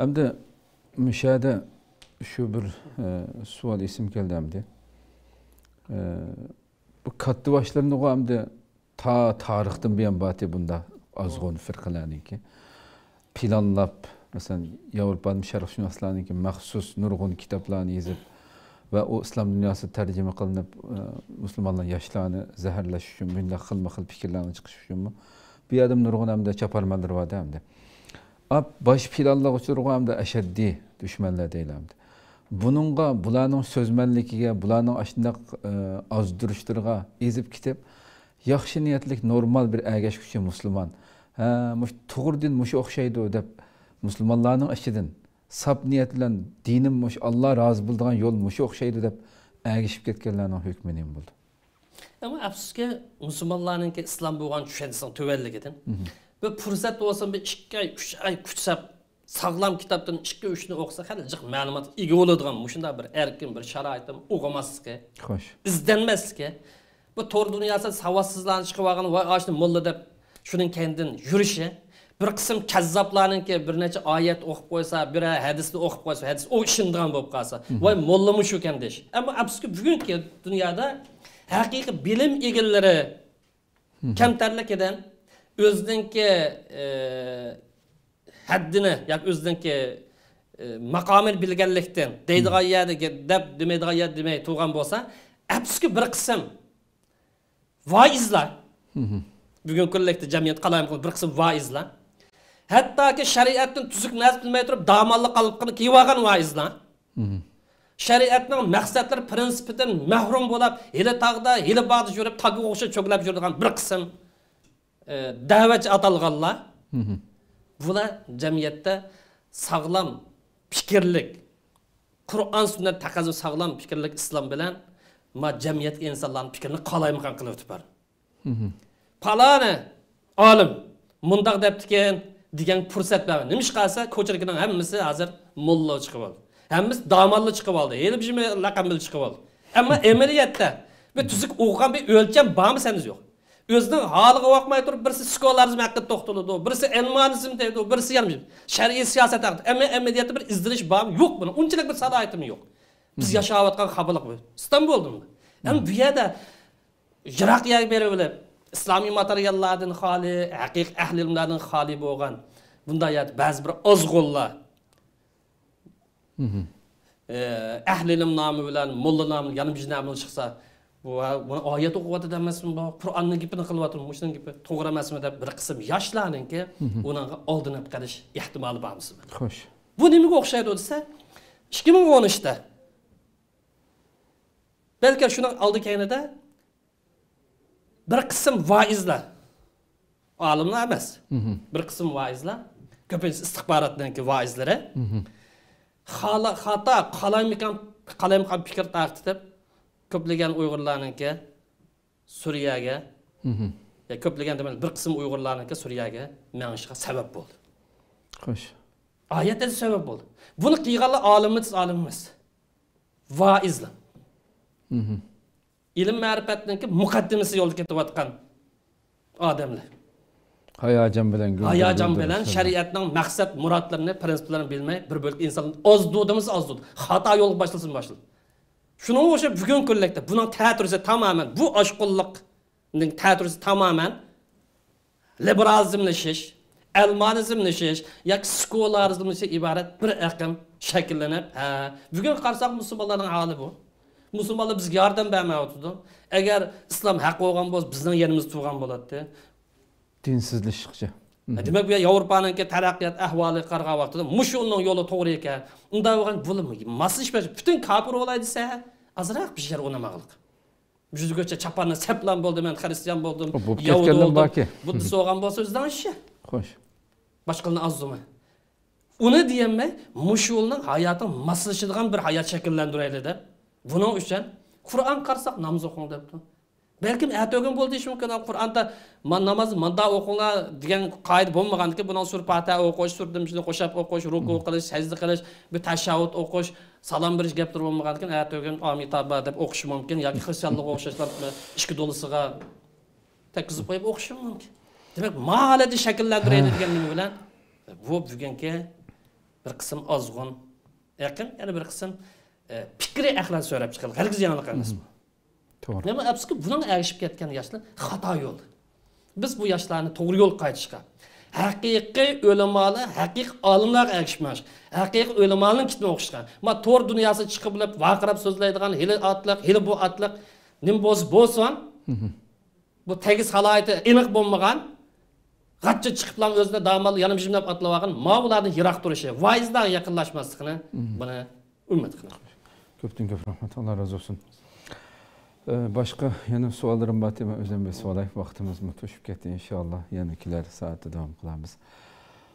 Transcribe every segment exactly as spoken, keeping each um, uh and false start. Amda müşahede şu bir e, sual isim geldi amda. E, bu katlı başlarında o amda ta tarihten bir ambati bunda azğın firqalarni ki planlab mesela Avrupa'nın şerefşünaslarının ki mahsus nurgun kitaplarını yazıp ve o İslam dünyası tercüme kılınıp e, Müslümanların yaşlarını zehirleş için bununla kılmakıl fikirlerine çıkış için mi? Bir adım nurgun amda çaparmalar var amda. Ab baş planla uçurduğu amda eşeddi düşmanlar değil amda. Bununla bulanın sözmenlikiye, bulanın aşında e, azdırıştırığa izip kitap yaxşı niyetlik normal bir ergeç kişi Müslüman. Ha, tuğurdin muş okşaydı o da Müslümanların aşıdın. Sap niyetlen dinim muş Allah razı bulduğun yol muş okşaydı da ergeçip getkenlerin o hükmünü buldu. Ama absüz ki Müslümanların ki İslam boğan düşensin tüvellik edin. Ve fırsat olsun bir iki ay, üç ay kütsap, sağlam kitaptan iki üçünü okusak, helecik malumat iyi olurduğumuşun da bir erkin bir şaraitim okumaz ki, hoş. İzlenmez ki. Bu tor dünyası savasızlığına çıkıp, vay ağaçın molla da şunun kendin yürüyüşü, bir kısım kezzaplarının ki bir neçe ayet okup koysa, bir hadisini okup koysa, hadis o işinden bu kalsa, vay mollamu şu kendiş. Ama absüz bugünkü dünyada hakiki bilim ilgileri kemterlik eden, özününki e, haddini, yani özününki e, makamil bilgenlikten, deydiğe yerde, deb demeydiğe yerde demeyi tuğan olsa, hepsi bir kısım vaizler, bugün kirlikte cemiyet kalayım kılın, bir kısım vaizler, hatta ki şeriatın tüzük nasıl bilmeyi durup, damallı kalıpkını kiyvağın vaizler, şeriatın maksatları, prinsipten mahrum olup, hele tağda, hele bağda yürüp, tağda okuşa çökülüp yürüdüğün bir kısım davetçi atalğanlar, bunlar cemiyette sağlam fikirlik, Kur'an sünnet takazı sağlam fikirlik İslam bilen, ma cemiyet insanların fikrini kalaymakan kılıp tüper. Palane, alim, mundaq deptiken, digen fırsat vermem. Neymiş kalsa, koçerkinden hemisi hazır molla çıkıp oldu. Hemisi damallı çıkıp oldu, hele bir şey lakamlı çıkıp oldu. Ama emeliyette, bir tüzük uğukan bir ölçen bağımsanız yok. Özünün halıga bakmay durup, birisi skolarizm hakkında toxtaladi, birisi elmanizm deydi, birisi yanımcı. Şer'i siyaset hakkında, ama emniyette bir izdiriş bağım yok bunun. Onçilik bir salayeti mi yok? Biz yaşayatkan kabalık bu. İstanbul'da mı? Yani bu yada, Irak yer beri bile, İslami materyallardan hali, hakik ehli ilimlerden hali boğan, bunda yada bazı bir azgullah, ehli ilim namı bilen, molla namı, yanımcı namı çıksa, bu ayet okuvatı demesin, Kur'an'ın gibi kılvatın, muşunun gibi doğramasın da bir kısım yaşlarının ki onun aldığına bir karış ihtimali bağımsın. Hoş. Bu ne mi okşaydı olsa, iki bin on üçte belki şunu aldı kendine de bir kısım vaizler, alimler emez, bir kısım vaizler, köpüncü istihbaratındaki vaizlere hata, kalaymikan fikir tartıtıp köplegen Uygurlarınki Suriye'ye, ya köplegen demeli bir kısım Uygurlarınki Suriye'ye menşika sebep oldu. Hoş. Ayette de sebep oldu. Bunu kıyıqalı alimimiz, alimimiz, vaizli, ilim mərifətindeki mukaddimisi yolu ketibatkan ademli. Hayacan bilen, Hayacan bilen, şeriatının maksat, muratlarını, prensiplerini bilmeyi bir bölük insanın az dudumuz az dud. Hata yolu başlasın başlasın. Şunu olsa bugün kirlikte, bunun teatürüsü tamamen, bu aşkınlıkın teatürüsü tamamen liberalizmleşiş, elmanizmleşiş, ya skolarizmleşiş ibaret bir akım şekillenip, he. Bugün karsak Müslümanların hali bu. Müslümanlar biz yardım vermeye oturdu. Eğer İslam hak olgan boz, bizden yerimiz tuğan boladı. Dinsizleştikçe. Demek ki Avrupa'nın ki terakkiyat ahvali karga vakti, muşunun yolu doğruyken, onda oğlan bulunmuyor. Masıl işbeci, bütün kabir olaydıysa, azırak bir şeyler onamaklık. Yüzü göçe çaparına seplan buldum, ben Hristiyan buldum, Yahudi oldum, Budist oğlan bolsa özden işe. Hoş. Başkalarına az olma. Onu diyemme, muşunun hayatın masıl işlediğin bir hayat şekillendireydi de. Bunun için, Kur'an karsak namaz okun deyipti. Belki ertegen buldu iş mümkün. Kur'an'da man namazı manda okunla diyen kaydı bulmağandı ki bundan sür Fatiha okuş, sür demişinde koşap okuş, ruku kılıç, secde kılıç, bir teşahhud okuş, salam biriş geptir bulmağandı ki ertegen amitabı deyip okuşu mümkün. Ya ki Hristiyanlık okuşlar işki dolusıga tekizip koyup okuşu mümkün. Demek mahallede şekillendireydi diyen bu bugünkü bir kısım azğın, yakın, yani bir kısım e, pikri ehlen söyleyip çıkan, herkes yanılık anlasın. Doğru. Ama hepsi ki bunun erişip yetken yaşlı hata yolu. Biz bu yaşlarını doğru yol kaydışka. Hakiki ölümalı, hakiki alımlar erişmiş. Hakiki ölümalının kitini okuşkan. Ama doğru dünyası çıkıp, vakırıp sözleydiğen, hele atlık, hele bu atlık, nim boz bozsan, bu tekiz halayeti emek bulmağın, kaçça çıkıp lan özüne damalı yanım şimdi atla bakın, mağulardan yırak duruşu, vaizden yakınlaşmasını bana ümmet kılar. Köptün köp rahmet, Allah razı olsun. Ee, başka yani suallarım batıyor, özen bir sualay vaktimiz mı tuşup gitti inşallah, yani ikiler saatte devam kılamız.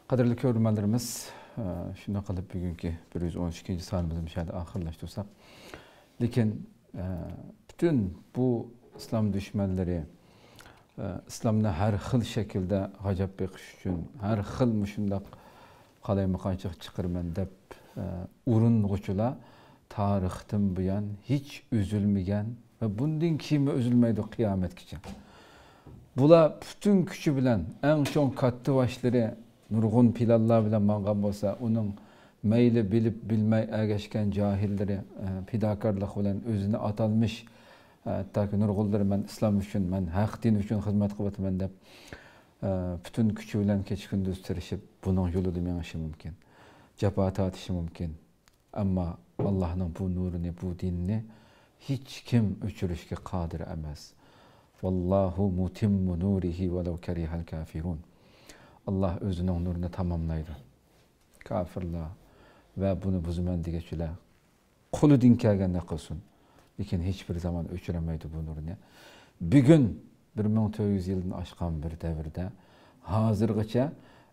Kadirli körmelerimiz, e, şimdi kalıp bugünkü bir yüz on iki. sanımızı müşahede ahırlaştırsak. Lakin e, bütün bu İslam düşmanları, İslam'da her xil şekilde hacap bekiş için, her xil müşündak kalay mıkançık çıkırmen dep e, urun uçula tarihtin buyan hiç üzülmeyen ve bundan kimi üzülmeydi kıyamet geçen. Bula bütün küçü bilen, en çok katlı başları nurgun pilallar bilen mangan olsa, onun meyli bilip bilmey ergeçken cahilleri e, pidakarlık olan özüne atalmış. Hatta ki nurgulları ben İslam için, ben hak din için hizmet kıvatımen de bütün küçüğülen keçi gündüz terişip bunun yolu dünyaşı mümkün. Cebahat atışı mümkün. Ama Allah'ın bu nurunu, bu dinini hiç kim uçuruşki kadir emez. Vallahu mutimmu nurihi velev kerihel kafirun. Allah özünün nurunu tamamlaydı. Kafirler ve bunu buzmendi geçiler. Kulu din kergen ne kılsın. Lakin hiçbir zaman öçüremeydi bu nurunu. Bugün bir ming to'rt yuz yılın aşkan bir devirde hazırgıça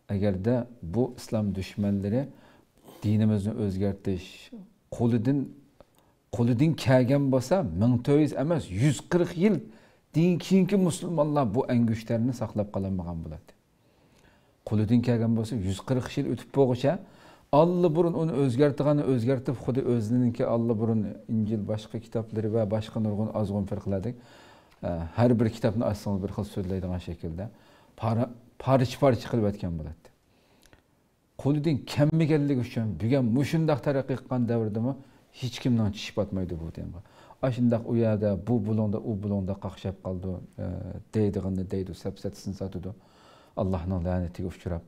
eğer de bu İslam düşmanları dinimizi özgertiş, koludin, koludin kagen basa bir ming to'rt yuz emez, yuz qirq yıl din kinki Müslümanlar bu engüşlerini saklap kalanmağın buladı. Koludin kagen basa yuz qirq yıl ötüp boğuşa Allah burun onu özgertiğini özgertip, Xudu özünün ki Allah burun İncil başka kitapları ve başka nurgun azğın farkladık. Her bir kitabını açsanız bir kıl sözleydiğin şekilde para, parça parça kılıp etken buladı. Kuludun kemmi geldik üçün, bugün muşundak tarikı yıkan devirdim, hiç kimden çişip atmaydı bu deyim. Aşındak uyada, bu bulonda, o bulonda kakşap kaldı, e, deydiğinde deydi, sepsetsin satıdı. Allah'ın laneti uçurab.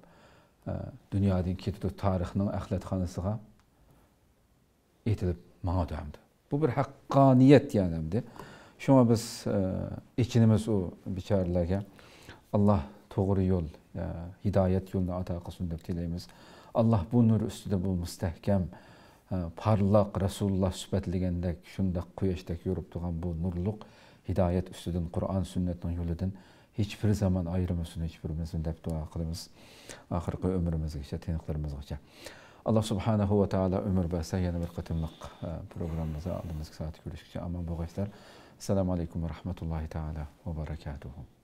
Dünyanın kitidu tarixinin ahlatxanasıga etilip mağa döndü. Bu bir hakkaniyet yanımdı. Şuna biz e, içinimiz o biçarlarga Allah doğru yol, e, hidayet yoluna ata kılsın deb tileymiz. Allah bu nur üstüde bu müstehkem, e, parlaq Resulullah sühbetligendek, şundaq quyashdek yorup durğan bu nurluq hidayet üstüden Kur'an sünnetin yoludun. Hiçbir zaman ayrılmasın, hiçbirimizin deb dua kılımız, ahirki ömrümüz geçe, teniklerimiz geçe. Allah subhanahu ve teala ömür bese yeni bir kıtımlık programımıza aldığımız saat görüşükçe. Aman bu gençler. Selamun aleyküm ve rahmetullahi teala ve berekatuhu.